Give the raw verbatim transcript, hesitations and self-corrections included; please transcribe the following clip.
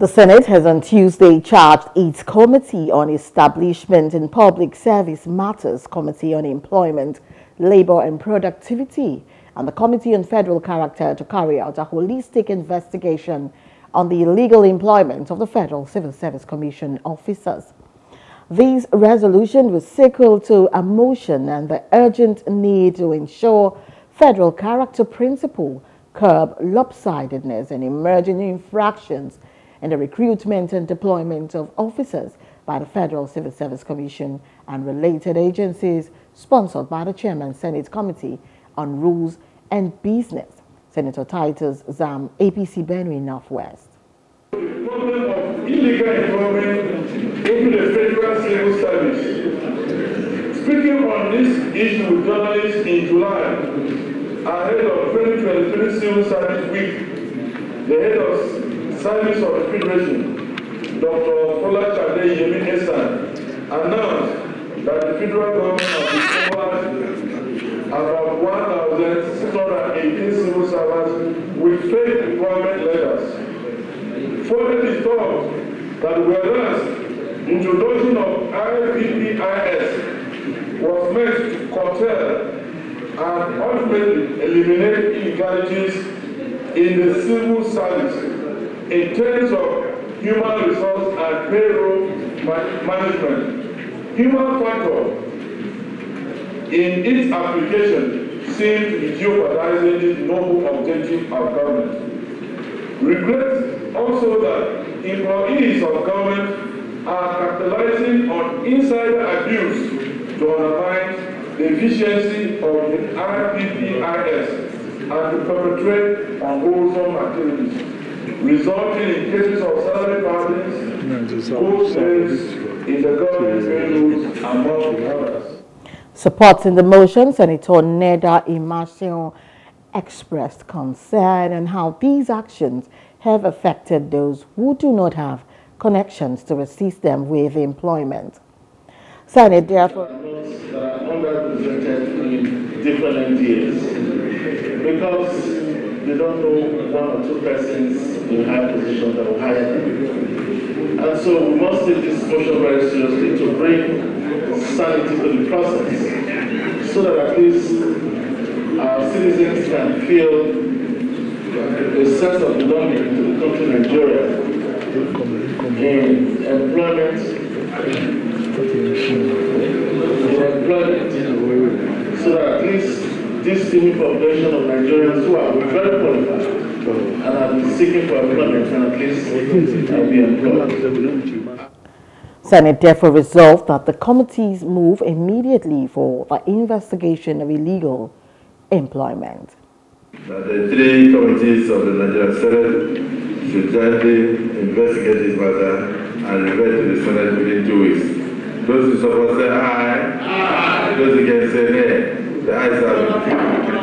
The Senate has on Tuesday charged its Committee on Establishment and Public Service Matters, Committee on Employment, Labor and Productivity, and the Committee on Federal Character to carry out a holistic investigation on the illegal employment of the Federal Civil Service Commission officers. This resolution was sequel to a motion and the urgent need to ensure federal character principle, curb lopsidedness and emerging infractions in the recruitment and deployment of officers by the Federal Civil Service Commission and related agencies, sponsored by the Chairman Senate Committee on Rules and Business, Senator Titus Zam, A P C Benue Northwest. The problem of illegal employment in the Federal Civil Service. Speaking on this issue with journalists in July, ahead of twenty twenty-three Civil Service Week, the head of Service of the Federation, Doctor Folasade Yemi-Esan, announced that the federal government has covered about one thousand six hundred eighteen civil servants with fake employment letters. Further it is thought that whereas the introduction of I P P I S was meant to curtail and ultimately eliminate inequalities in the civil service in terms of human resource and payroll ma management, human factor in its application seems to be jeopardizing the noble objective of government. Regret also that employees of government are capitalizing on insider abuse to undermine the efficiency of the I P P I S and to perpetrate unwholesome activities, resulting in cases of salary problems, school sales, in the government values, among others. Supporting the motion, Senator Neda Emerson expressed concern on how these actions have affected those who do not have connections to assist them with employment. Senate therefore that are underrepresented in different N G Os because they don't know one or two persons in high positions that will hire them. And so we must take this motion very seriously to bring sanity to the process so that at least our citizens can feel a sense of belonging to the country Nigeria in employment, in employment, so that at least this team population of Nigerians who are very qualified and have been seeking for employment can at least be employed. Senate therefore resolved that the committees move immediately for the investigation of illegal employment. That the three committees of the Nigerian Senate should jointly investigate this matter and revert to the Senate within two weeks. Those who support say aye, aye. Those against say nay.